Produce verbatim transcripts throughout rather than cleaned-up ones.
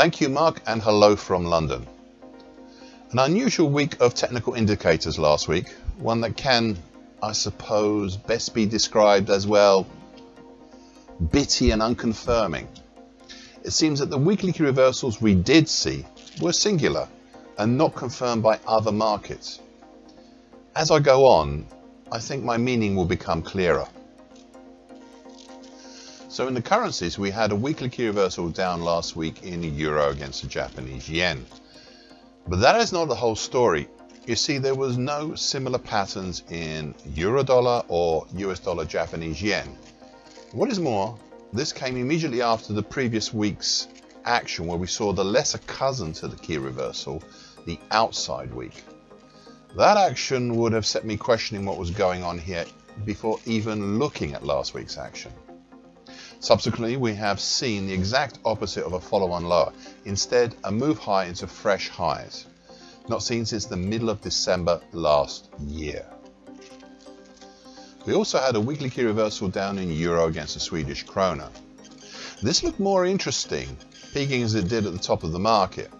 Thank you, Mark, and hello from London. An unusual week of technical indicators last week, one that can, I suppose, best be described as, well, bitty and unconfirming. It seems that the weekly reversals we did see were singular and not confirmed by other markets. As I go on, I think my meaning will become clearer. So in the currencies, we had a weekly key reversal down last week in the euro against the Japanese yen. But that is not the whole story. You see, there was no similar patterns in Eurodollar or U S dollar Japanese yen. What is more, this came immediately after the previous week's action where we saw the lesser cousin to the key reversal, the outside week. That action would have set me questioning what was going on here before even looking at last week's action. Subsequently, we have seen the exact opposite of a follow-on lower, instead a move high into fresh highs, not seen since the middle of December last year. We also had a weekly key reversal down in euro against the Swedish krona. This looked more interesting, peaking as it did at the top of the market,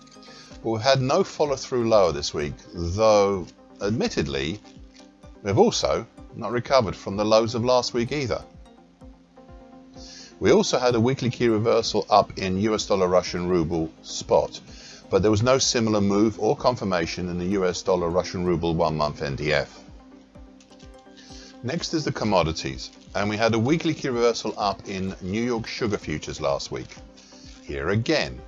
but we've had no follow-through lower this week, though admittedly, we've also not recovered from the lows of last week either. We also had a weekly key reversal up in U S dollar Russian ruble spot, but there was no similar move or confirmation in the U S dollar Russian ruble one month N D F. Next is the commodities, and we had a weekly key reversal up in New York sugar futures last week. Here again,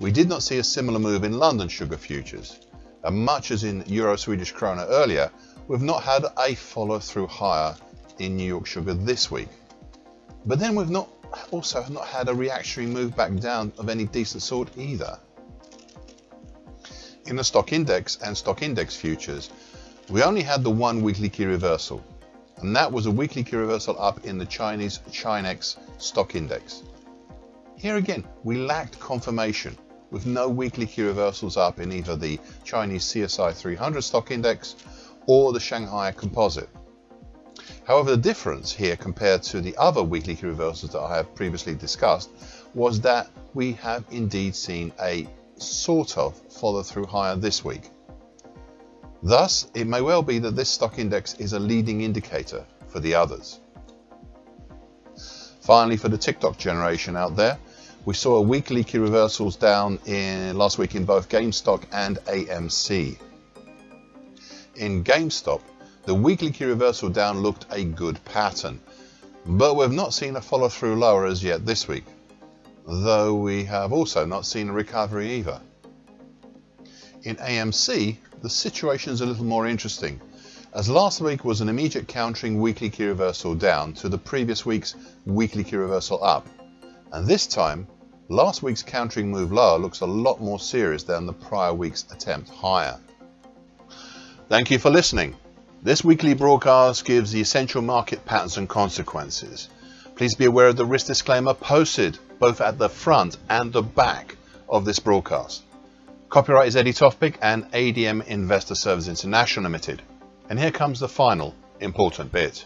we did not see a similar move in London sugar futures, and much as in euro Swedish krona earlier, we've not had a follow through higher in New York sugar this week. But then we've not also have not had a reactionary move back down of any decent sort either. In the stock index and stock index futures, we only had the one weekly key reversal, and that was a weekly key reversal up in the Chinese ChiNext stock index. Here again, we lacked confirmation, with no weekly key reversals up in either the Chinese C S I three hundred stock index or the Shanghai Composite. However, the difference here compared to the other weekly key reversals that I have previously discussed was that we have indeed seen a sort of follow through higher this week. Thus, it may well be that this stock index is a leading indicator for the others. Finally, for the TikTok generation out there, we saw a weekly key reversals down in last week in both GameStop and A M C. In GameStop, the weekly key reversal down looked a good pattern, but we've not seen a follow through lower as yet this week, though we have also not seen a recovery either. In A M C, the situation is a little more interesting, as last week was an immediate countering weekly key reversal down to the previous week's weekly key reversal up, and this time last week's countering move lower looks a lot more serious than the prior week's attempt higher. Thank you for listening. This weekly broadcast gives the essential market patterns and consequences. Please be aware of the risk disclaimer posted both at the front and the back of this broadcast. Copyright is Eddie Tofpik and A D M Investor Services International Limited. And here comes the final important bit.